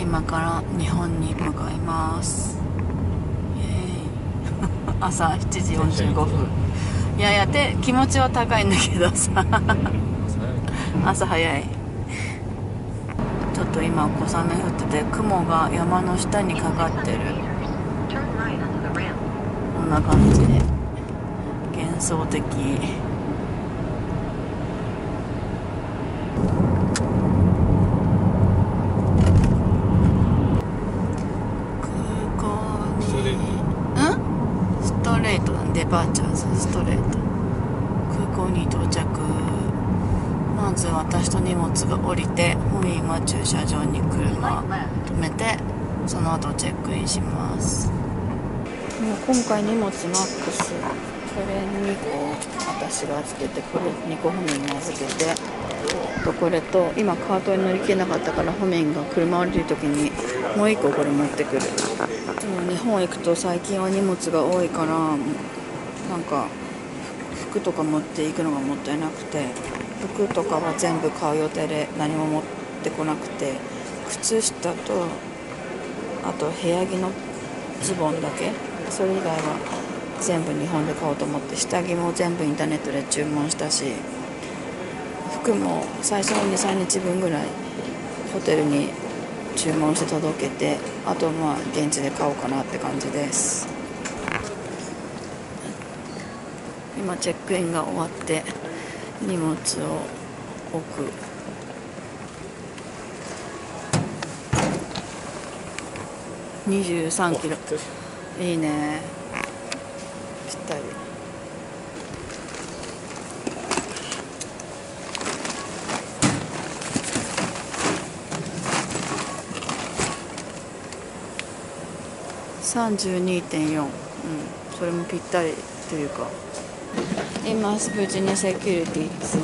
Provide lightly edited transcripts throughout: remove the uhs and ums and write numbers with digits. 今から日本に向かいます。朝7時45分。いやいやって気持ちは高いんだけどさ。朝早い。ちょっと今小雨降ってて雲が山の下にかかってる。こんな感じで幻想的。バーチャーズストレート空港に到着。まず私と荷物が降りて、本今駐車場に車止めて、その後チェックインします。もう今回荷物マックス、これ2個私が預けて、これ2個本人が預けて、とこれと今カートに乗り切れなかったから本人が車降りる時にもう1個これ持ってくる。日本行くと最近は荷物が多いから、なんか服とか持っていくのがもったいなくて、服とかは全部買う予定で何も持ってこなくて、靴下とあと部屋着のズボンだけ、それ以外は全部日本で買おうと思って、下着も全部インターネットで注文したし、服も最初の 2,3 日分ぐらいホテルに注文して届けて、あとまあ現地で買おうかなって感じです。今チェックインが終わって荷物を置く。23キロ、いいね、ぴったり。32.4、うん、それもぴったりというか。今無事にセキュリティ通過。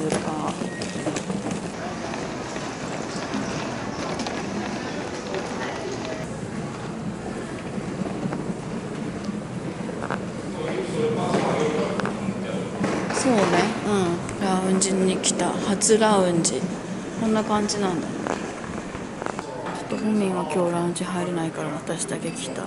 そうね、うん、ラウンジに来た。初ラウンジこんな感じなんだね。ちょっと本人は今日ラウンジ入れないから私だけ来た。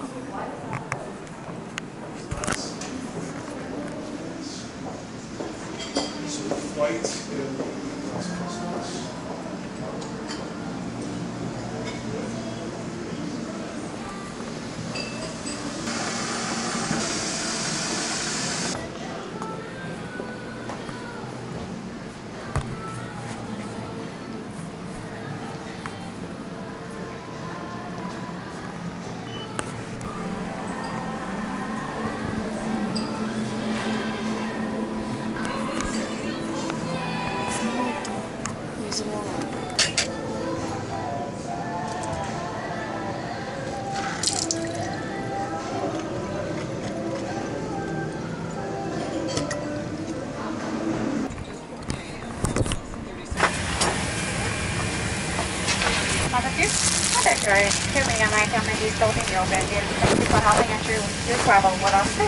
Right. Here we are, my family is building your brand new. Thank you for helping us your travel with us safe,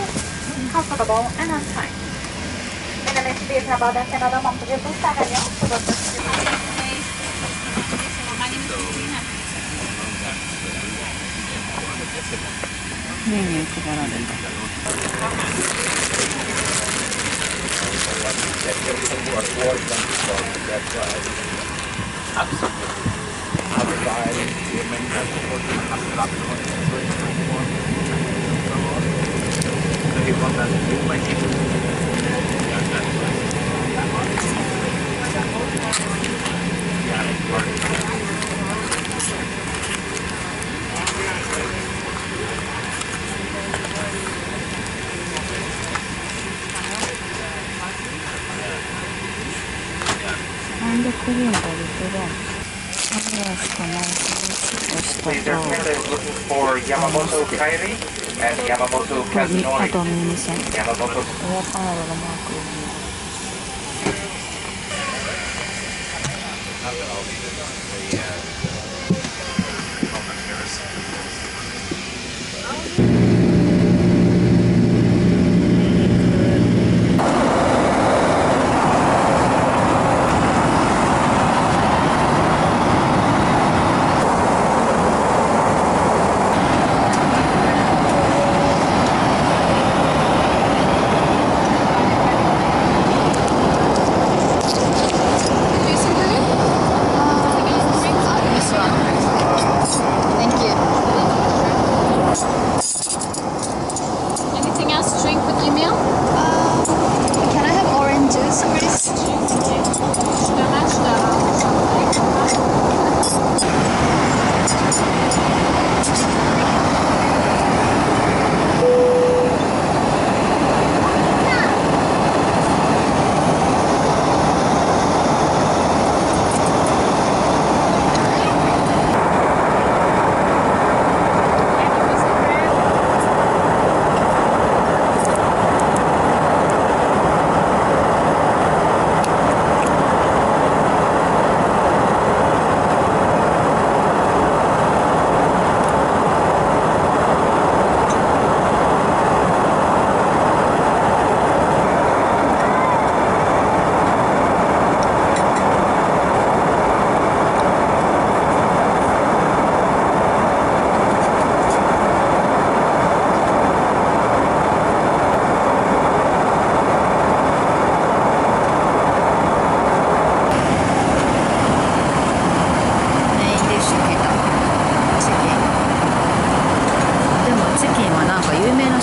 comfortable, and on time. In the next day, travel that Canada, Montreal, Saganyo, for the first few months. Absolutely. And the Korean that is Please, their friend is looking for Yamamoto Kairi and Yamamoto Kazunori. Yamamoto Kazunori.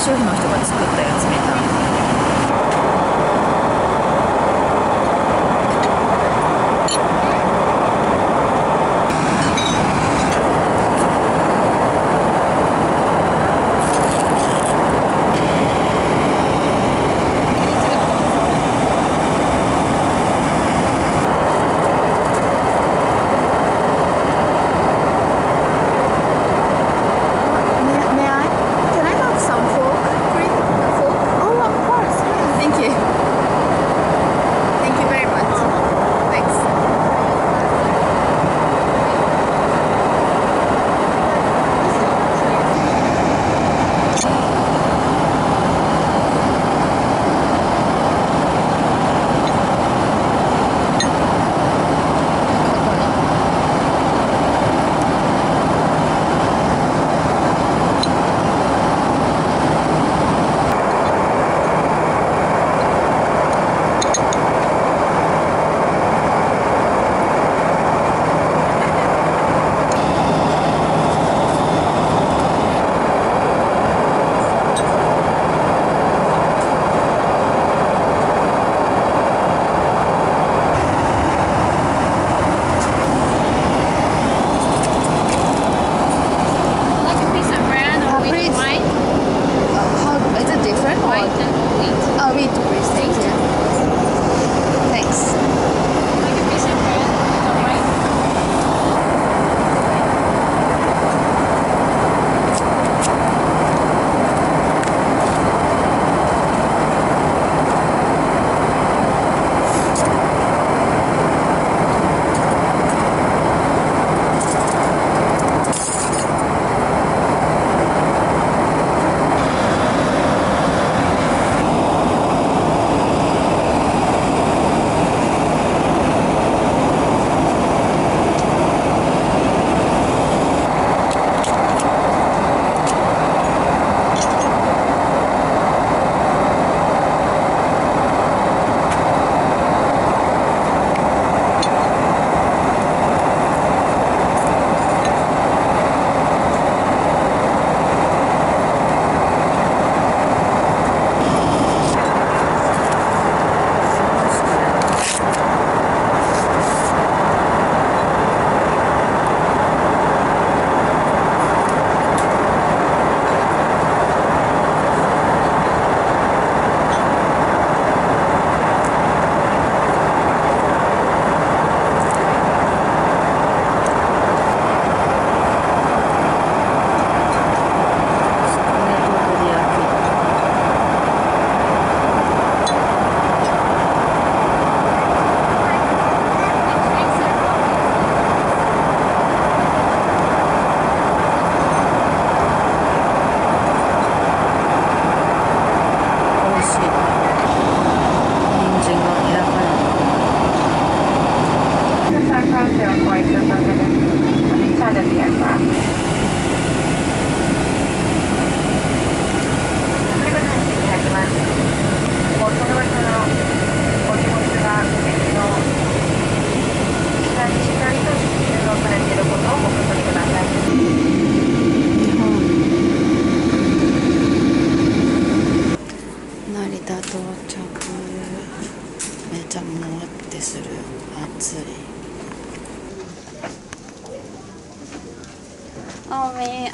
消費の人が作ったやつみたいな。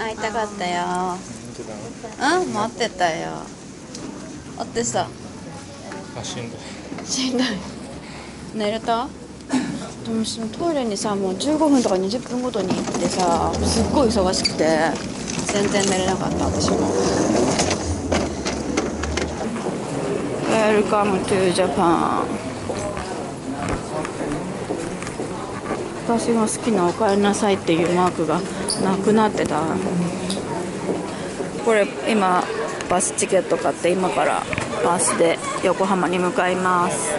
会いたかったよ。うん、待ってたよ。待ってさ。あ、しんどい。しんどい。寝れた？でもそのトイレにさ、もう15分とか20分ごとに行ってさ、すっごい忙しくて全然寝れなかった私も。Welcome to Japan。私が好きな「おかえりなさい」っていうマークがなくなってた。これ今バスチケット買って今からバスで横浜に向かいます。